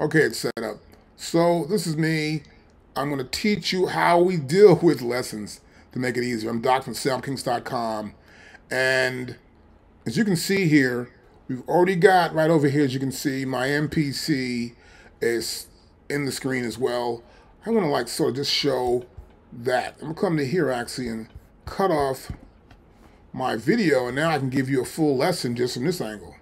Okay, it's set up. So this is me. I'm going to teach you how we deal with lessons to make it easier. I'm Doc from SampleKings.com. And as you can see here, we've already got right over here, as you can see, my MPC is in the screen as well. I'm going to like sort of just show that. I'm going to come to here actually and cut off my video, and now I can give you a full lesson just from this angle.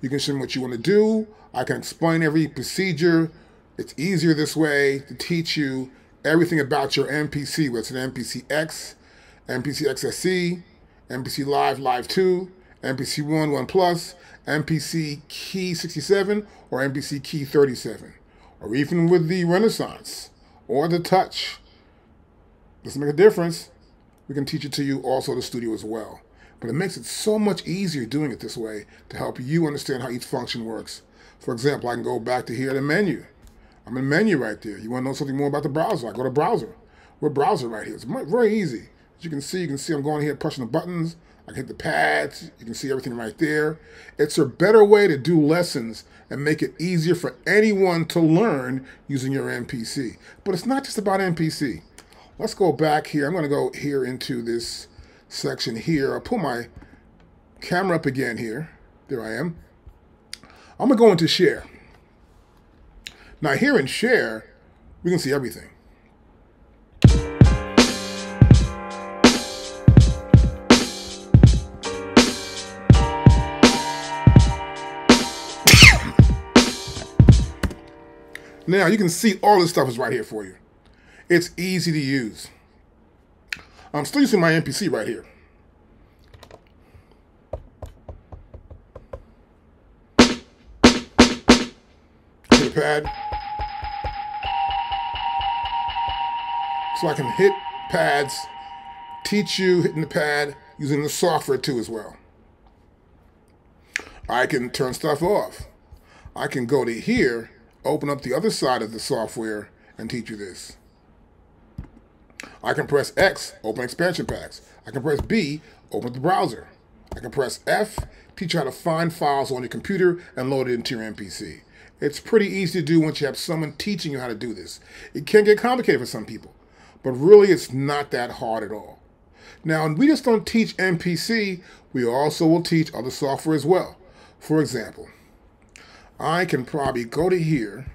You can show me what you want to do. I can explain every procedure. It's easier this way to teach you everything about your MPC, whether it's an MPC X, MPC XSC, MPC Live, Live 2, MPC One, One Plus, MPC Key 67, or MPC Key 37, or even with the Renaissance or the Touch. Doesn't make a difference. We can teach it to you also the Studio as well. But it makes it so much easier doing it this way to help you understand how each function works. For example, I can go back to here to menu. I'm in menu right there. You want to know something more about the browser? I go to browser. We're browser right here. It's very easy. As you can see I'm going here pushing the buttons. I can hit the pads. You can see everything right there. It's a better way to do lessons and make it easier for anyone to learn using your MPC. But it's not just about MPC. Let's go back here. I'm going to go here into this section here. I'll pull my camera up again here. There I am. I'm going to go into share. Now here in share, we can see everything. Now you can see all this stuff is right here for you. It's easy to use. I'm still using my MPC right here. Hit the pad. So I can hit pads, teach you hitting the pad using the software too as well. I can turn stuff off. I can go to here, open up the other side of the software and teach you this. I can press X, open expansion packs. I can press B, open up the browser. I can press F, teach you how to find files on your computer and load it into your MPC. It's pretty easy to do once you have someone teaching you how to do this. It can get complicated for some people. But really, it's not that hard at all. Now, we just don't teach MPC. We also will teach other software as well. For example, I can probably go to here,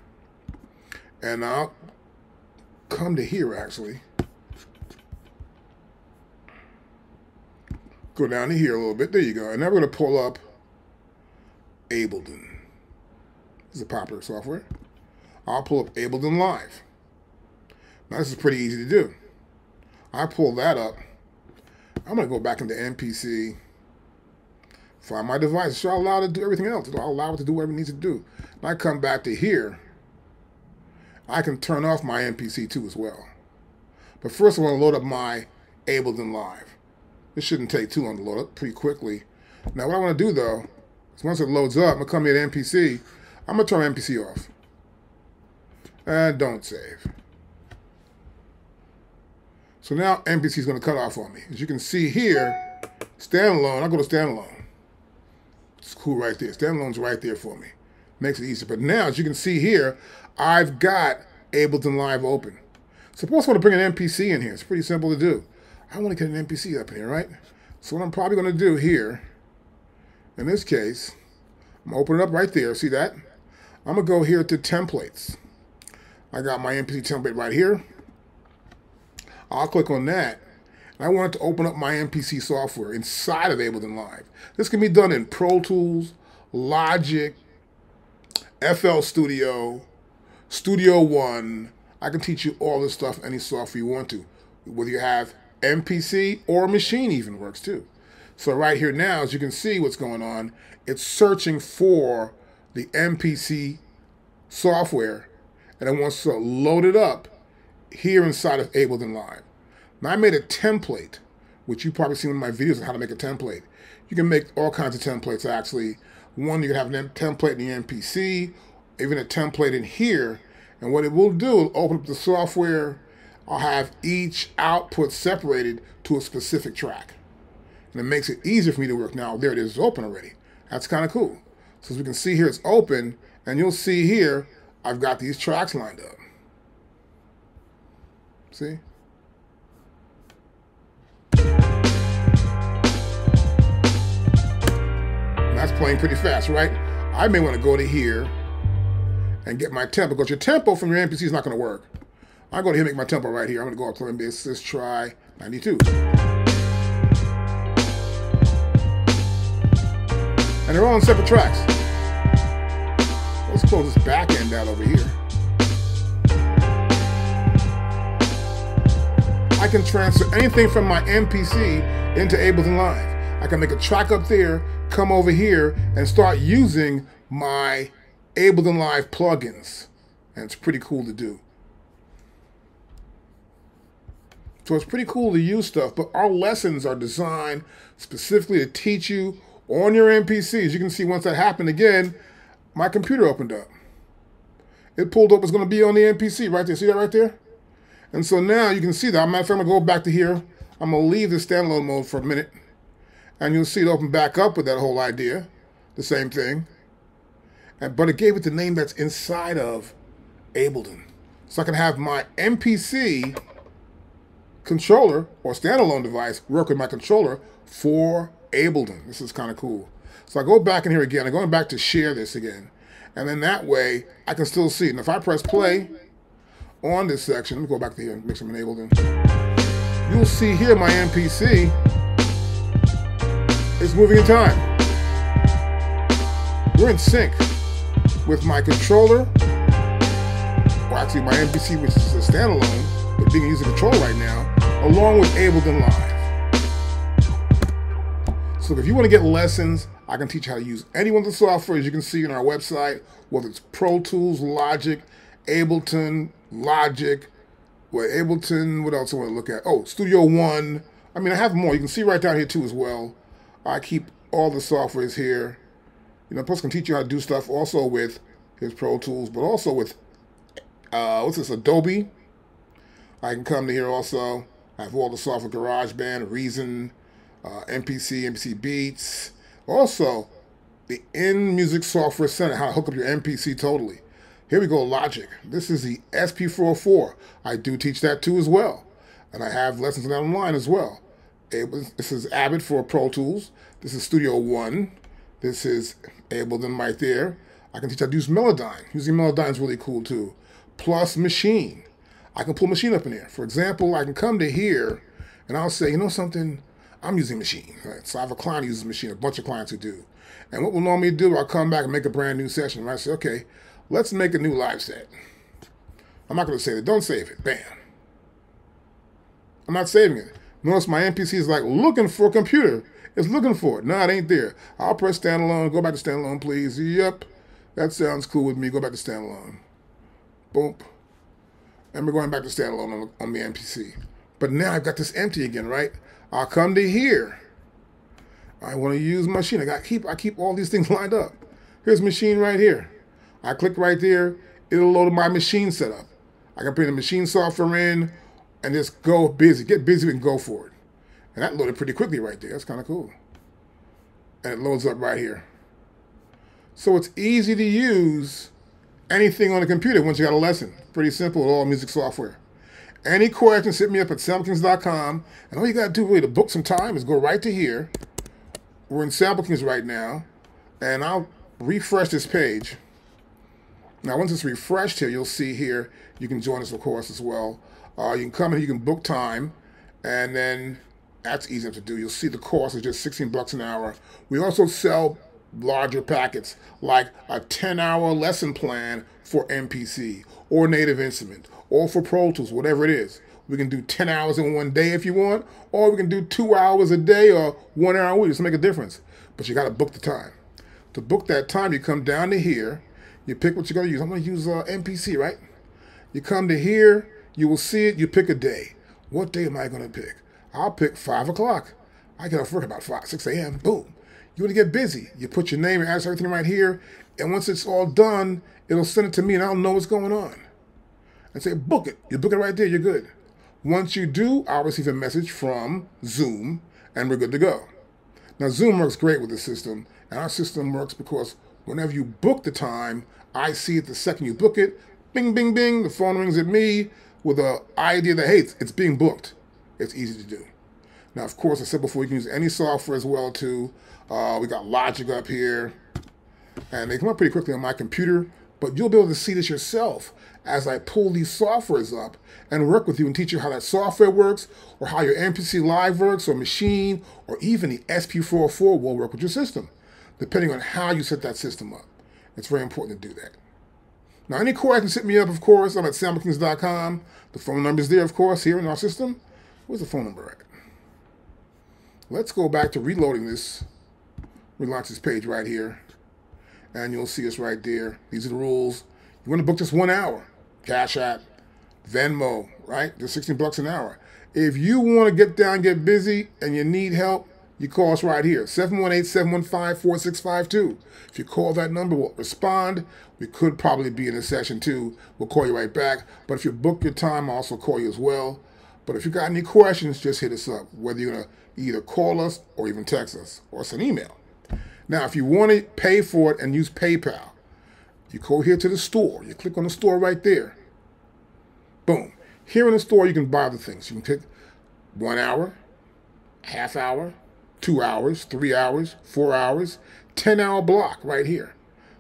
and I'll come to here, actually. Go down to here a little bit. There you go. And now we're going to pull up Ableton. This is a popular software. I'll pull up Ableton Live. Now, this is pretty easy to do. I pull that up. I'm going to go back into MPC, find my device. So I'll allow it to do everything else. I'll allow it to do whatever it needs to do. And I come back to here. I can turn off my MPC too as well. But first, I want to load up my Ableton Live. This shouldn't take too long to load up pretty quickly. Now, what I want to do though is once it loads up, I'm going to come here to MPC. I'm going to turn MPC off. And don't save. So now MPC is going to cut off on me. As you can see here, standalone, I go to standalone. It's cool right there. Standalone's right there for me. Makes it easier. But now, as you can see here, I've got Ableton Live open. Suppose I want to bring an MPC in here. It's pretty simple to do. I want to get an MPC up in here, right? So what I'm probably going to do here, in this case, I'm going to open it up right there. See that? I'm going to go here to templates. I got my MPC template right here. I'll click on that, and I want it to open up my MPC software inside of Ableton Live. This can be done in Pro Tools, Logic, FL Studio, Studio One. I can teach you all this stuff, any software you want to, whether you have MPC or Maschine even works too. So right here now, as you can see what's going on, it's searching for the MPC software, and it wants to load it up here inside of Ableton Live. Now I made a template, which you've probably seen in my videos on how to make a template. You can make all kinds of templates actually. One, you can have a template in the MPC, even a template in here. And what it will do, it'll open up the software. I'll have each output separated to a specific track. And it makes it easier for me to work. Now, there it is, it's open already. That's kind of cool. So as we can see here, it's open, and you'll see here, I've got these tracks lined up. See? And that's playing pretty fast, right? I may want to go to here and get my tempo, because your tempo from your MPC is not going to work. I'm going to make my tempo right here. I'm going to go up to MPC. Let's try 92. And they're all on separate tracks. Let's close this back end out over here. I can transfer anything from my MPC into Ableton Live. I can make a track up there, come over here, and start using my Ableton Live plugins. And it's pretty cool to do. So it's pretty cool to use stuff, but our lessons are designed specifically to teach you on your MPC. As you can see, once that happened again, my computer opened up. It pulled up, it's gonna be on the MPC right there. See that right there? And so now you can see that. Matter of fact, I'm gonna go back to here. I'm gonna leave the standalone mode for a minute, and you'll see it open back up with that whole idea, the same thing. But it gave it the name that's inside of Ableton. So I can have my MPC controller or standalone device work with my controller for Ableton. This is kind of cool. So I go back in here again. I'm going back to share this again. And then that way I can still see it. And if I press play on this section, let me go back to here and make some Ableton. You'll see here my MPC is moving in time. We're in sync with my controller, or actually my MPC, which is a standalone, but being used to control right now, along with Ableton Live. So if you want to get lessons, I can teach you how to use any one of the software, as you can see on our website, whether it's Pro Tools, Logic, Ableton, what else I want to look at? Oh, Studio One. I mean, I have more. You can see right down here too as well. I keep all the softwares here. You know, plus I can teach you how to do stuff also with his Pro Tools, but also with, what's this, Adobe. I can come to here also. I have all the software, GarageBand, Reason, MPC, MPC Beats. Also, the In Music Software Center, how to hook up your MPC totally. Here we go, Logic. This is the SP404. I do teach that too as well. And I have lessons on that online as well. This is Avid for Pro Tools. This is Studio One. This is Ableton right there. I can teach how to use Melodyne. Using Melodyne is really cool too. Plus Machine. I can pull Machine up in there. For example, I can come to here and I'll say, you know something, I'm using Machine. Right? So I have a client who uses Machine, a bunch of clients who do. And what we'll normally do, I'll come back and make a brand new session. And I say, okay, let's make a new live set. I'm not gonna save it, don't save it, bam. I'm not saving it. Notice my MPC is like looking for a computer. It's looking for it, no, it ain't there. I'll press standalone, go back to standalone, please. Yep, that sounds cool with me, go back to standalone. Boom. And we're going back to standalone on the MPC. But now I've got this empty again, right? I'll come to here. I want to use Machine. I keep all these things lined up. Here's Machine right here. I click right there. It'll load my Machine setup. I can put the Machine software in and just go busy. Get busy and go for it. And that loaded pretty quickly right there. That's kind of cool. And it loads up right here. So it's easy to use anything on a computer once you got a lesson. Pretty simple with all music software. Any questions, hit me up at SampleKings.com. And all you got to do really to book some time is go right to here. We're in SampleKings right now. And I'll refresh this page. Now once it's refreshed here, you'll see here, you can join us of course as well. You can come in, you can book time. And then that's easy to do. You'll see the course is just $16 an hour. We also sell larger packets, like a 10-hour lesson plan for MPC or Native Instrument or for Pro Tools, whatever it is. We can do 10 hours in one day if you want, or we can do 2 hours a day or 1 hour a week. It's gonna make a difference, but you gotta book the time. To book that time, you come down to here, you pick what you're gonna use. I'm gonna use MPC, right? You come to here, you will see it, you pick a day. What day am I gonna pick? I'll pick 5 o'clock. I get off work about 5, 6 a.m., boom. You want to get busy. You put your name and ask everything right here. And once it's all done, it'll send it to me and I'll know what's going on. And say, book it. You book it right there. You're good. Once you do, I'll receive a message from Zoom and we're good to go. Now, Zoom works great with the system. And our system works because whenever you book the time, I see it the second you book it. Bing, bing, bing. The phone rings at me with the idea that, hey, it's being booked. It's easy to do. Now, of course, I said before, you can use any software as well, too. We got Logic up here. And they come up pretty quickly on my computer. But you'll be able to see this yourself as I pull these softwares up and work with you and teach you how that software works, or how your MPC Live works, or Maschine, or even the SP404 will work with your system, depending on how you set that system up. It's very important to do that. Now, any core can set me up, of course. I'm at SampleKings.com. The phone number is there, of course, here in our system. Where's the phone number at? Let's go back to reloading this. Relaunch this page right here. And you'll see us right there. These are the rules. You want to book this 1 hour. Cash App, Venmo, right? Just 16 bucks an hour. If you want to get down, get busy, and you need help, you call us right here, 718-715-4652. If you call that number, we'll respond. We could probably be in a session too. We'll call you right back. But if you book your time, I'll also call you as well. But if you got any questions, just hit us up, whether you're going to either call us or even text us or send an email. Now, if you want to pay for it and use PayPal, you go here to the store. You click on the store right there. Boom. Here in the store, you can buy the things. You can click 1 hour, half hour, 2 hours, 3 hours, 4 hours, 10-hour block right here.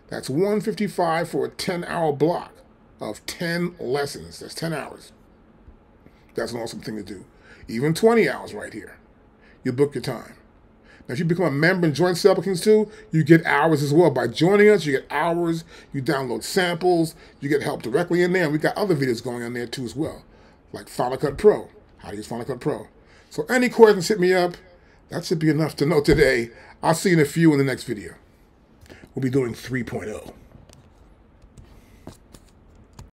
That's $155 for a 10-hour block of 10 lessons. That's 10 hours. That's an awesome thing to do. Even 20 hours right here. You book your time. Now, if you become a member and join SampleKings too, you get hours as well. By joining us, you get hours. You download samples. You get help directly in there. And we got other videos going on there too as well, like Final Cut Pro. How to use Final Cut Pro. So any questions, hit me up. That should be enough to know today. I'll see you in a few in the next video. We'll be doing 3.0.